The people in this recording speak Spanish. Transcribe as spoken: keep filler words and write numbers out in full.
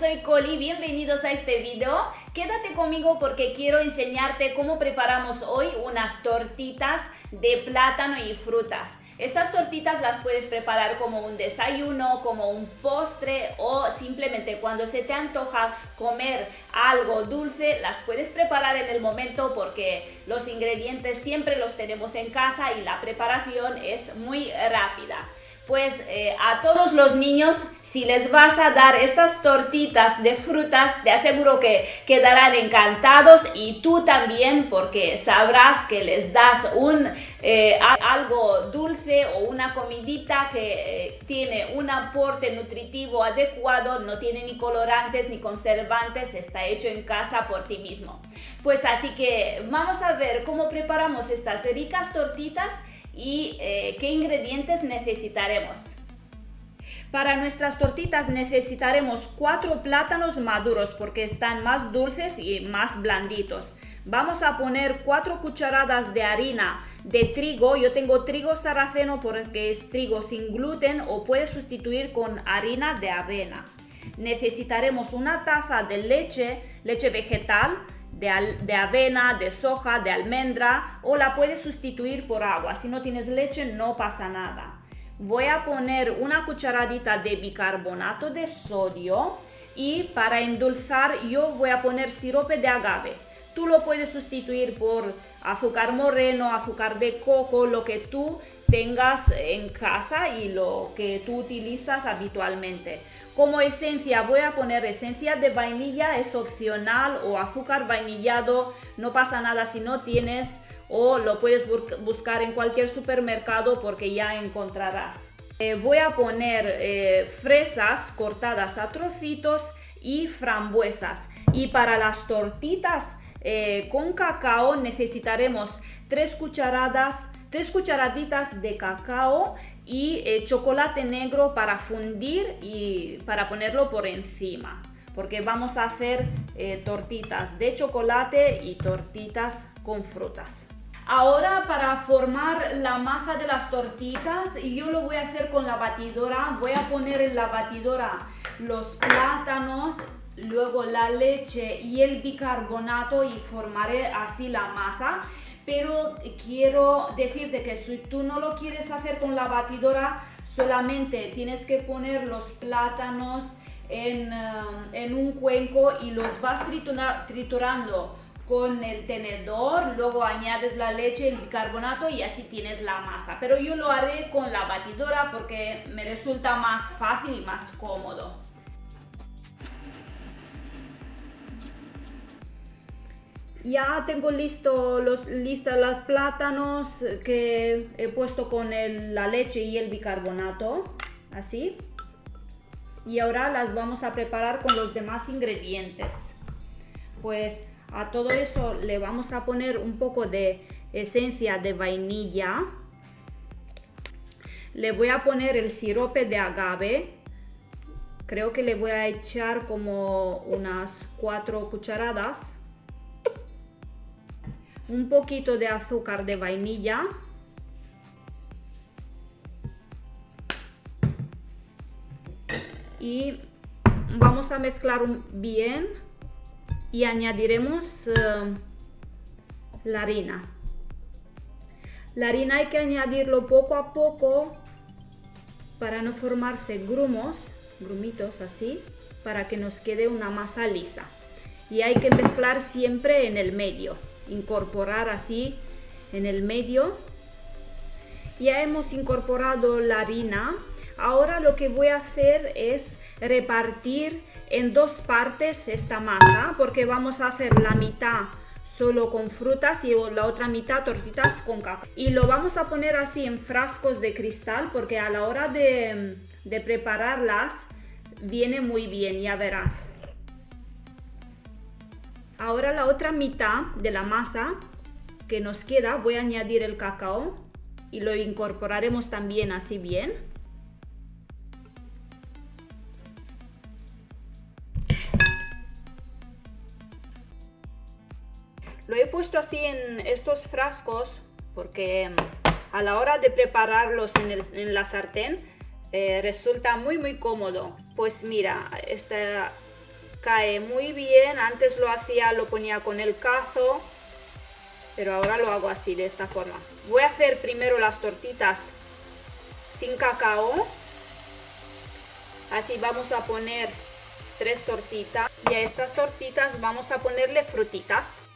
soy Coli, bienvenidos a este video. Quédate conmigo porque quiero enseñarte cómo preparamos hoy unas tortitas de plátano y frutas. Estas tortitas las puedes preparar como un desayuno, como un postre o simplemente cuando se te antoja comer algo dulce, las puedes preparar en el momento porque los ingredientes siempre los tenemos en casa y la preparación es muy rápida. Pues eh, a todos los niños, si les vas a dar estas tortitas de frutas, te aseguro que quedarán encantados y tú también, porque sabrás que les das un, eh, algo dulce o una comidita que eh, tiene un aporte nutritivo adecuado, no tiene ni colorantes ni conservantes, está hecho en casa por ti mismo. Pues así que vamos a ver cómo preparamos estas ricas tortitas y eh, qué ingredientes necesitaremos. Para nuestras tortitas necesitaremos cuatro plátanos maduros porque están más dulces y más blanditos. Vamos a poner cuatro cucharadas de harina de trigo. Yo tengo trigo sarraceno porque es trigo sin gluten, o puedes sustituir con harina de avena. Necesitaremos una taza de leche, leche vegetal, De, de avena, de soja, de almendra, o la puedes sustituir por agua. Si no tienes leche no pasa nada. Voy a poner una cucharadita de bicarbonato de sodio y para endulzar yo voy a poner sirope de agave. Tú lo puedes sustituir por azúcar moreno, azúcar de coco, lo que tú tengas en casa y lo que tú utilizas habitualmente. Como esencia voy a poner esencia de vainilla, es opcional, o azúcar vainillado, no pasa nada si no tienes, o lo puedes buscar en cualquier supermercado porque ya encontrarás. Eh, voy a poner eh, fresas cortadas a trocitos y frambuesas. Y para las tortitas eh, con cacao necesitaremos tres cucharadas, tres cucharaditas de cacao y eh, chocolate negro para fundir y para ponerlo por encima, porque vamos a hacer eh, tortitas de chocolate y tortitas con frutas. Ahora, para formar la masa de las tortitas, yo lo voy a hacer con la batidora. Voy a poner en la batidora los plátanos, luego la leche y el bicarbonato y formaré así la masa. Pero quiero decirte que si tú no lo quieres hacer con la batidora, solamente tienes que poner los plátanos en, en un cuenco y los vas triturar, triturando con el tenedor, luego añades la leche, el bicarbonato y así tienes la masa. Pero yo lo haré con la batidora porque me resulta más fácil y más cómodo. Ya tengo listo los, listos los plátanos que he puesto con el, la leche y el bicarbonato, así. Y ahora las vamos a preparar con los demás ingredientes. Pues a todo eso le vamos a poner un poco de esencia de vainilla. Le voy a poner el sirope de agave. Creo que le voy a echar como unas cuatro cucharadas. Un poquito de azúcar de vainilla. Y vamos a mezclar bien y añadiremos uh, la harina. La harina hay que añadirlo poco a poco para no formarse grumos, grumitos así, para que nos quede una masa lisa. Y hay que mezclar siempre en el medio. Incorporar así en el medio. Ya hemos incorporado la harina. Ahora lo que voy a hacer es repartir en dos partes esta masa, porque vamos a hacer la mitad solo con frutas y la otra mitad tortitas con cacao. Y lo vamos a poner así en frascos de cristal porque a la hora de, de prepararlas viene muy bien, ya verás. Ahora la otra mitad de la masa que nos queda, voy a añadir el cacao y lo incorporaremos también así bien. Lo he puesto así en estos frascos porque a la hora de prepararlos en, el, en la sartén eh, resulta muy muy cómodo. Pues mira, esta cae muy bien. Antes lo hacía, lo ponía con el cazo, pero ahora lo hago así, de esta forma. Voy a hacer primero las tortitas sin cacao. Así vamos a poner tres tortitas y a estas tortitas vamos a ponerle frutitas.